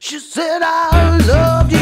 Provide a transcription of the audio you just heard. She said I loved you.